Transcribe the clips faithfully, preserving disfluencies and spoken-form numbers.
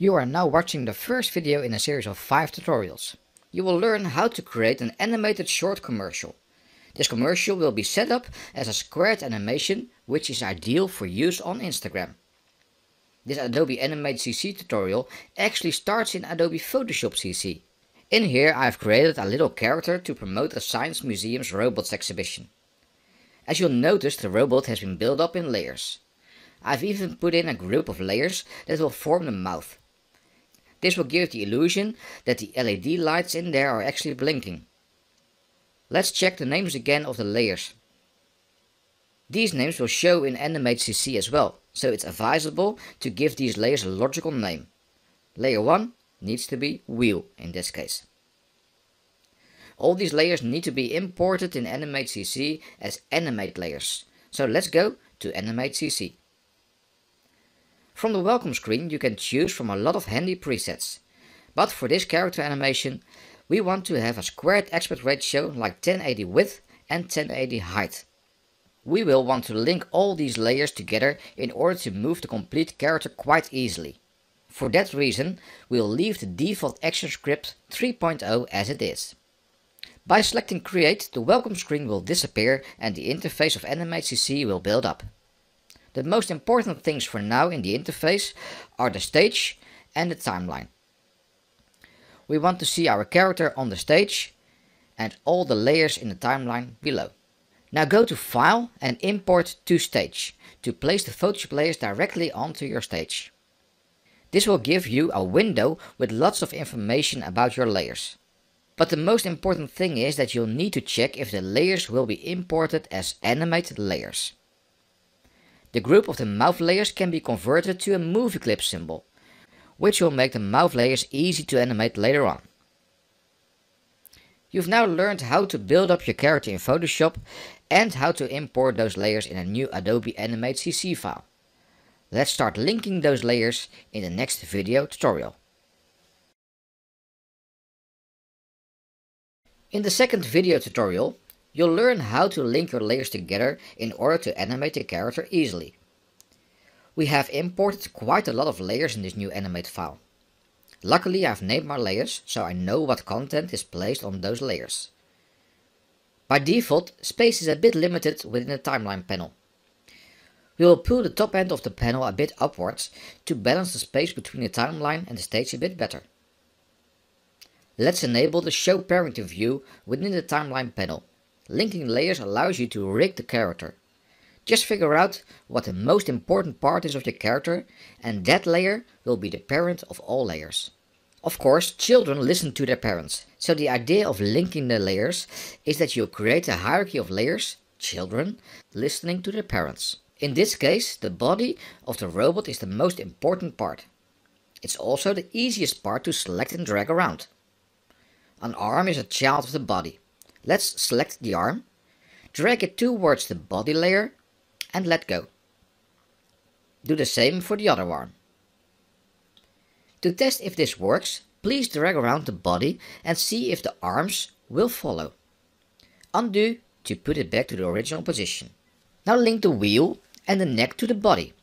You are now watching the first video in a series of five tutorials. You will learn how to create an animated short commercial. This commercial will be set up as a squared animation, which is ideal for use on Instagram. This Adobe Animate C C tutorial actually starts in Adobe Photoshop C C. In here I've created a little character to promote a science museum's robots exhibition. As you'll notice, the robot has been built up in layers. I've even put in a group of layers that will form the mouth. This will give the illusion that the L E D lights in there are actually blinking. Let's check the names again of the layers. These names will show in Animate C C as well, so it's advisable to give these layers a logical name. Layer one needs to be wheel in this case. All these layers need to be imported in Animate C C as animate layers, so let's go to Animate C C. From the welcome screen you can choose from a lot of handy presets, but for this character animation we want to have a squared aspect ratio like ten eighty width and ten eighty height. We will want to link all these layers together in order to move the complete character quite easily. For that reason we'll leave the default ActionScript three point oh as it is. By selecting Create, the welcome screen will disappear and the interface of Animate C C will build up. The most important things for now in the interface are the stage and the timeline. We want to see our character on the stage and all the layers in the timeline below. Now go to File and Import to Stage to place the Photoshop layers directly onto your stage. This will give you a window with lots of information about your layers. But the most important thing is that you'll need to check if the layers will be imported as animated layers. The group of the mouth layers can be converted to a movie clip symbol, which will make the mouth layers easy to animate later on. You've now learned how to build up your character in Photoshop and how to import those layers in a new Adobe Animate C C file. Let's start linking those layers in the next video tutorial. In the second video tutorial, you'll learn how to link your layers together in order to animate the character easily. We have imported quite a lot of layers in this new animate file. Luckily I've named my layers, so I know what content is placed on those layers. By default, space is a bit limited within the timeline panel. We will pull the top end of the panel a bit upwards to balance the space between the timeline and the stage a bit better. Let's enable the Show Parenting view within the timeline panel. Linking layers allows you to rig the character. Just figure out what the most important part is of your character, and that layer will be the parent of all layers. Of course, children listen to their parents, so the idea of linking the layers is that you create a hierarchy of layers, children, listening to their parents. In this case, the body of the robot is the most important part. It's also the easiest part to select and drag around. An arm is a child of the body. Let's select the arm, drag it towards the body layer and let go. Do the same for the other arm. To test if this works, please drag around the body and see if the arms will follow. Undo to put it back to the original position. Now link the wheel and the neck to the body.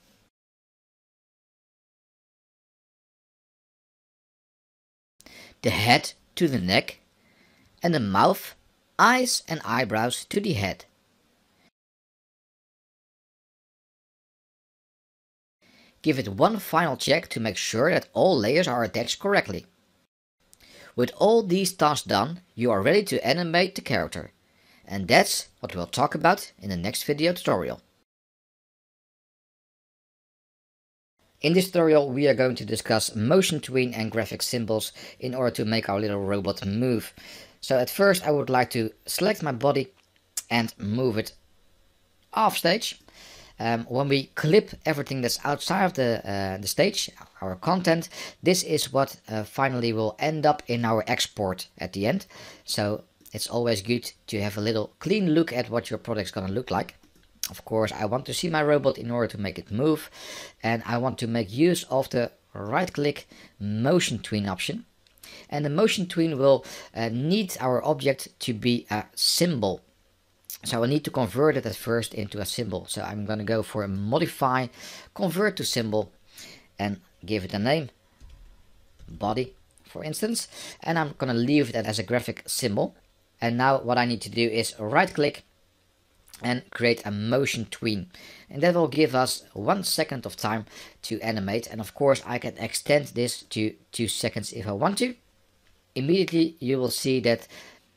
The head to the neck and the mouth, eyes and eyebrows to the head. Give it one final check to make sure that all layers are attached correctly. With all these tasks done, you are ready to animate the character. And that's what we'll talk about in the next video tutorial. In this tutorial we are going to discuss motion tween and graphic symbols in order to make our little robot move. So at first I would like to select my body and move it off stage. Um, when we clip everything that's outside of the, uh, the stage, our content, this is what uh, finally will end up in our export at the end. So it's always good to have a little clean look at what your product's gonna look like. Of course I want to see my robot in order to make it move, and I want to make use of the right click motion tween option. And the motion tween will uh, need our object to be a symbol. So I need to convert it at first into a symbol. So I'm going to go for a modify, convert to symbol, and give it a name. body, for instance, and I'm going to leave that as a graphic symbol. And now what I need to do is right click and create a motion tween, and that will give us one second of time to animate. And of course I can extend this to two seconds if I want to. Immediately you will see that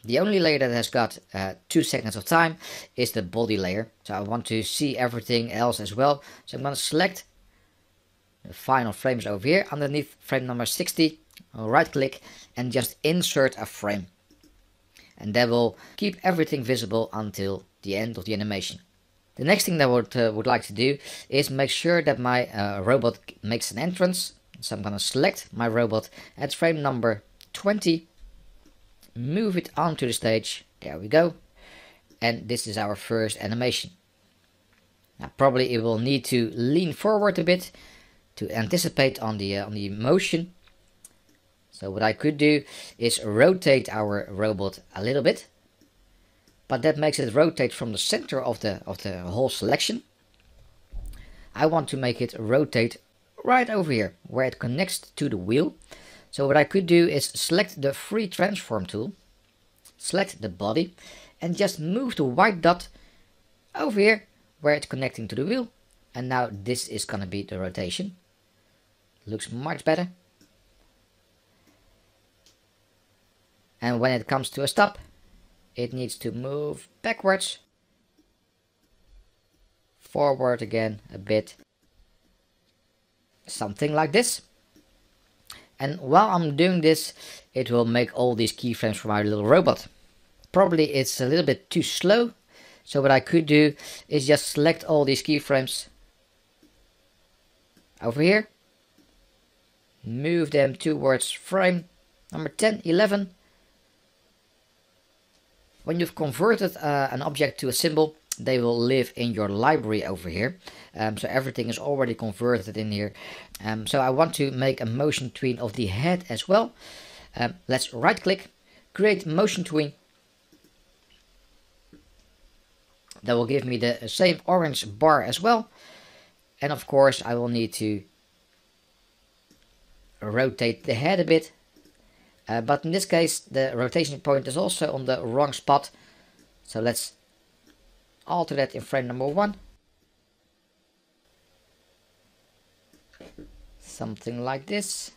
the only layer that has got uh, two seconds of time is the body layer. So I want to see everything else as well, so I'm going to select the final frames over here underneath frame number sixty, I'll right click and just insert a frame, and that will keep everything visible until the end of the animation. The next thing that I would, uh, would like to do is make sure that my uh, robot makes an entrance. So I'm going to select my robot at frame number twenty, move it onto the stage, there we go, and this is our first animation. Now probably it will need to lean forward a bit to anticipate on the, uh, on the motion. So what I could do is rotate our robot a little bit, but that makes it rotate from the center of the, of the whole selection. I want to make it rotate right over here, where it connects to the wheel. So what I could do is select the free transform tool, select the body, and just move the white dot over here, where it's connecting to the wheel. And now this is gonna be the rotation. Looks much better. And when it comes to a stop, it needs to move backwards, forward again a bit, something like this. And while I'm doing this, it will make all these keyframes for my little robot. Probably it's a little bit too slow, so what I could do is just select all these keyframes over here, move them towards frame number ten, eleven. When you've converted uh, an object to a symbol, they will live in your library over here. Um, so everything is already converted in here. Um, so I want to make a motion tween of the head as well. Um, let's right click, create motion tween. That will give me the same orange bar as well. And of course I will need to rotate the head a bit. Uh, but in this case, the rotation point is also on the wrong spot. So let's alter that in frame number one. Something like this.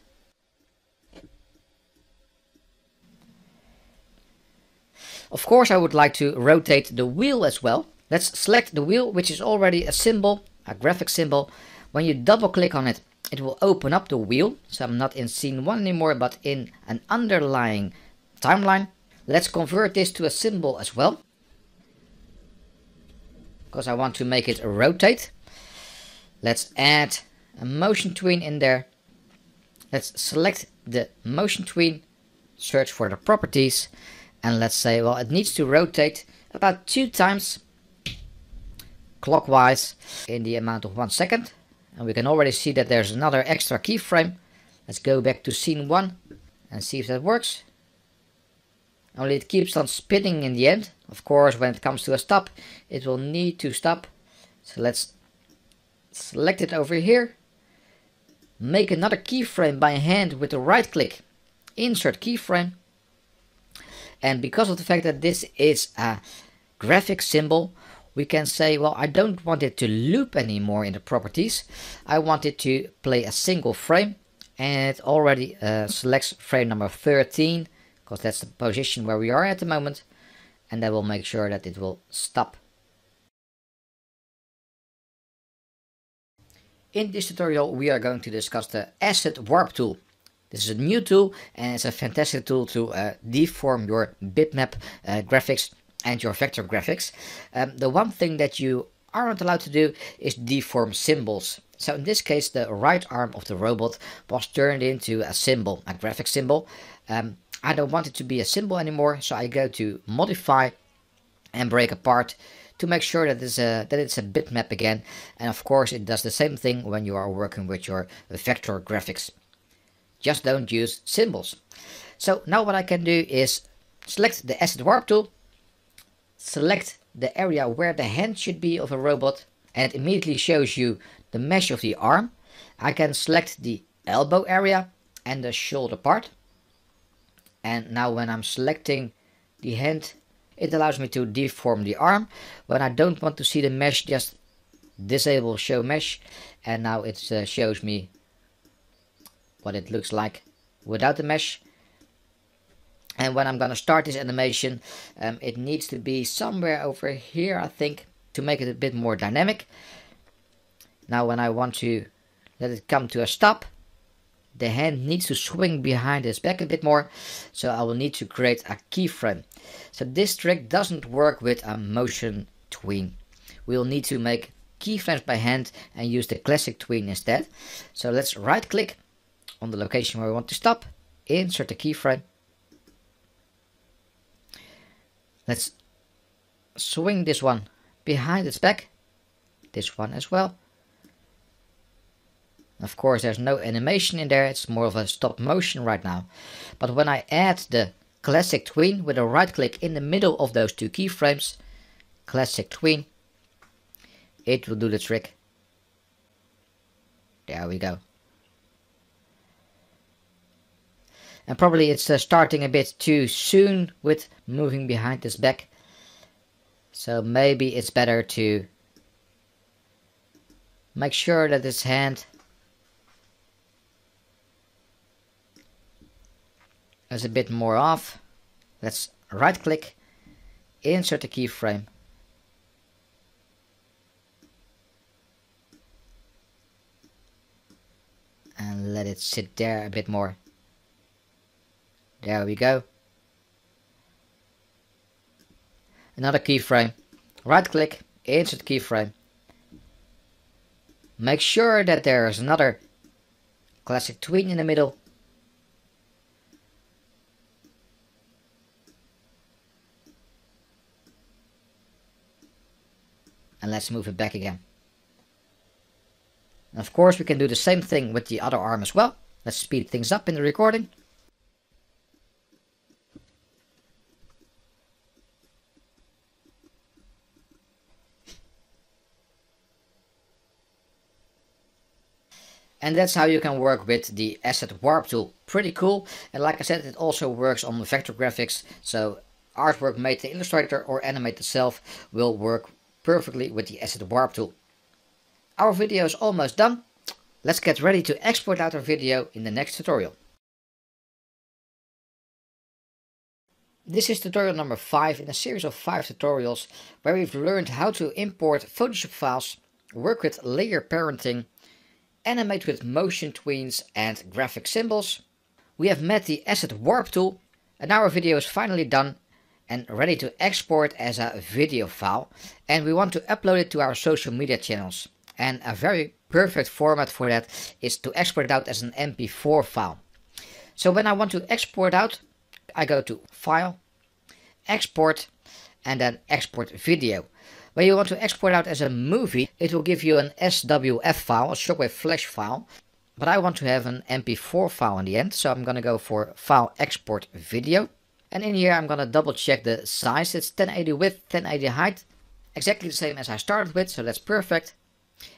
Of course, I would like to rotate the wheel as well. Let's select the wheel, which is already a symbol, a graphic symbol. When you double click on it, it will open up the wheel, so I'm not in scene one anymore, but in an underlying timeline. Let's convert this to a symbol as well, because I want to make it rotate. Let's add a motion tween in there. Let's select the motion tween, search for the properties, and let's say, well, it needs to rotate about two times clockwise in the amount of one second. And we can already see that there's another extra keyframe. Let's go back to scene one and see if that works. Only it keeps on spinning in the end. Of course, when it comes to a stop, it will need to stop. So let's select it over here. Make another keyframe by hand with the right click. Insert keyframe. And because of the fact that this is a graphic symbol, we can say, well, I don't want it to loop anymore in the properties. I want it to play a single frame, and it already uh, selects frame number thirteen, because that's the position where we are at the moment, and that will make sure that it will stop. In this tutorial, we are going to discuss the Asset Warp tool. This is a new tool, and it's a fantastic tool to uh, deform your bitmap uh, graphics and your vector graphics. Um, the one thing that you aren't allowed to do is deform symbols. So in this case, the right arm of the robot was turned into a symbol, a graphic symbol. Um, I don't want it to be a symbol anymore, so I go to modify and break apart to make sure that it's a, that it's a bitmap again. And of course it does the same thing when you are working with your vector graphics. Just don't use symbols. So now what I can do is select the Asset Warp tool, select the area where the hand should be of a robot, and it immediately shows you the mesh of the arm. I can select the elbow area, and the shoulder part. And now when I'm selecting the hand, it allows me to deform the arm. When I don't want to see the mesh, just disable show mesh. And now it uh, shows me what it looks like without the mesh. And when I'm going to start this animation, um, it needs to be somewhere over here, I think, to make it a bit more dynamic. Now when I want to let it come to a stop, the hand needs to swing behind his back a bit more, so I will need to create a keyframe. So this trick doesn't work with a motion tween. We'll need to make keyframes by hand and use the classic tween instead. So let's right click on the location where we want to stop, insert a keyframe. Let's swing this one behind its back, this one as well. Of course, there's no animation in there, it's more of a stop motion right now. But when I add the classic tween with a right click in the middle of those two keyframes, classic tween, it will do the trick. There we go. And probably it's uh, starting a bit too soon with moving behind this back. So maybe it's better to make sure that this hand is a bit more off. Let's right click, insert a keyframe. And let it sit there a bit more. There we go. Another keyframe. Right click, insert keyframe. Make sure that there is another classic tween in the middle. And let's move it back again. And of course we can do the same thing with the other arm as well. Let's speed things up in the recording. And that's how you can work with the Asset Warp tool. Pretty cool. And like I said, it also works on vector graphics. So artwork made in Illustrator or Animate itself will work perfectly with the Asset Warp tool. Our video is almost done. Let's get ready to export out our video in the next tutorial. This is tutorial number five in a series of five tutorials where we've learned how to import Photoshop files, work with layer parenting, animate with motion tweens and graphic symbols. We have met the Asset Warp tool and now our video is finally done and ready to export as a video file, and we want to upload it to our social media channels. And a very perfect format for that is to export it out as an M P four file. So when I want to export out, I go to File, Export, and then Export Video. When you want to export out as a movie, it will give you an S W F file, a shockwave flash file. But I want to have an M P four file in the end, so I'm going to go for File Export Video. And in here I'm going to double check the size. It's ten eighty width, ten eighty height. Exactly the same as I started with, so that's perfect.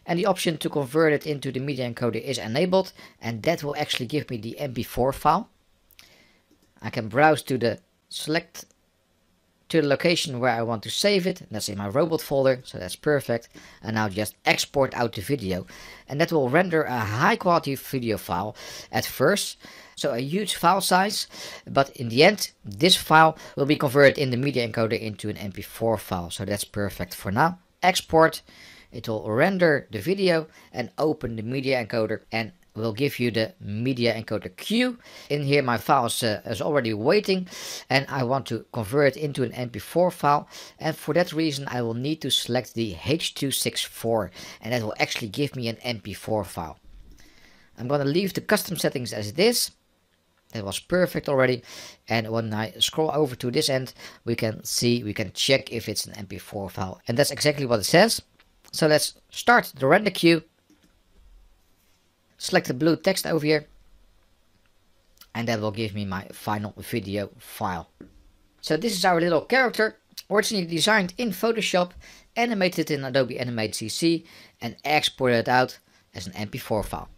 And the option to convert it into the media encoder is enabled. And that will actually give me the M P four file. I can browse to the select... to the location where I want to save it, and that's in my robot folder, so that's perfect. And now just export out the video, and that will render a high quality video file at first, so a huge file size, but in the end this file will be converted in the media encoder into an M P four file, so that's perfect for now. Export, it will render the video and open the media encoder and will give you the media encoder queue. In here my file is, uh, is already waiting, and I want to convert it into an M P four file, and for that reason I will need to select the H two sixty-four, and that will actually give me an M P four file. I'm going to leave the custom settings as it is. That was perfect already, and when I scroll over to this end we can see, we can check if it's an M P four file, and that's exactly what it says. So let's start the render queue. Select the blue text over here, and that will give me my final video file. So this is our little character, originally designed in Photoshop, animated in Adobe Animate C C, and exported out as an M P four file.